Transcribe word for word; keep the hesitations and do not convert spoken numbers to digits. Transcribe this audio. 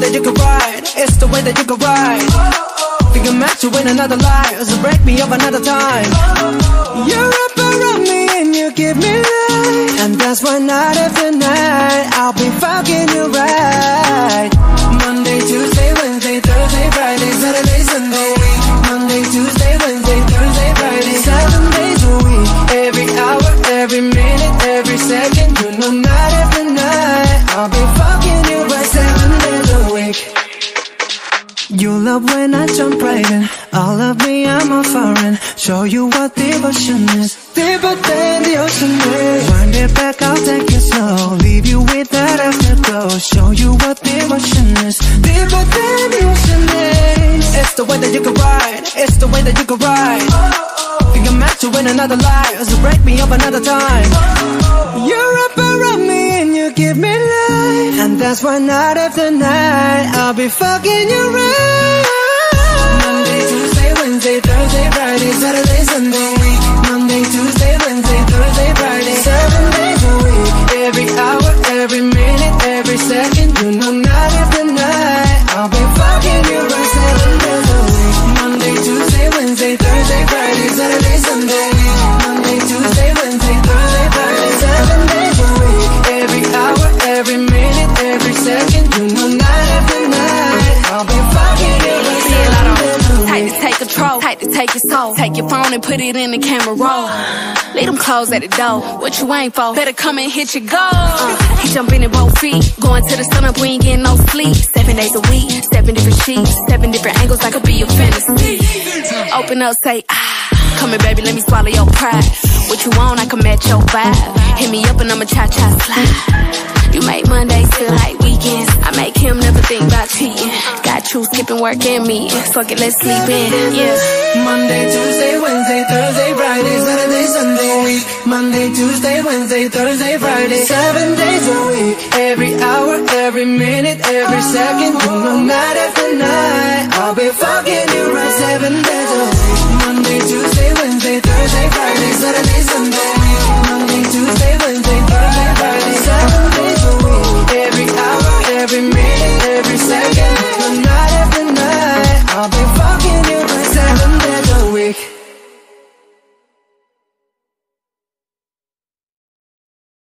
that you can ride, it's the way that you can ride. Think I'm meant to win another life, so break me up another time. You wrap around me and you give me life, and that's why night after night I'll be fucking you right. Monday, Tuesday, Wednesday, Thursday, Friday, Saturday, Sunday. Monday, Tuesday, Wednesday, Thursday, Friday, seven days a week. Every hour, every minute, every second, you know night after night I'll be fucking you right, seven days a week. You love when I jump right in, all of me I'm a foreign. Show you what devotion is, deeper than the ocean is. Wind it back, I'll take it slow, leave you with that afterglow. Show you what devotion is, deeper than the ocean is. It's the way that you can ride, it's the way that you can ride. Think I'm meant to win another life, so break me up another time. You wrap around me and you give me life, and that's why night after night I'll be fucking you right. Monday, Tuesday, Wednesday, Thursday, Friday, Saturday, Sunday. Monday, Tuesday, Wednesday, Thursday, Friday, seven days a week. Every hour, every minute, every second, you know night after night I'll be fucking you right, seven days a week. Monday, Tuesday, Wednesday, Thursday, Friday, Saturday, Sunday. Monday, Tuesday, Wednesday, Thursday, Friday, seven days a week. Every hour, every minute, every second, you know night after night I'll be fucking you right, seven days a week. Tight to take control, tight to take your soul. Take your phone and put it in the camera roll. Leave them clothes at the door, what you ain't for? Better come and hit your goal. uh, He jumping in both feet, going to the sun up, we ain't getting no sleep. Seven days a week, seven different sheets, seven different angles, I could be your fantasy. Open up, say, ah, come here baby, let me swallow your pride. What you want, I can match your vibe. Hit me up and I'ma cha-cha slide. You make Mondays feel like weekends, I make him never think about cheating. Got you skipping work and me, fuck it, let's sleep in, yeah. Monday, Tuesday, Wednesday, Thursday, Friday, Saturday, Sunday. Monday, Tuesday, Wednesday, Thursday, Friday, seven days a week. Every hour, every minute, every second, no matter the night I'll be fucking you right, seven days a week.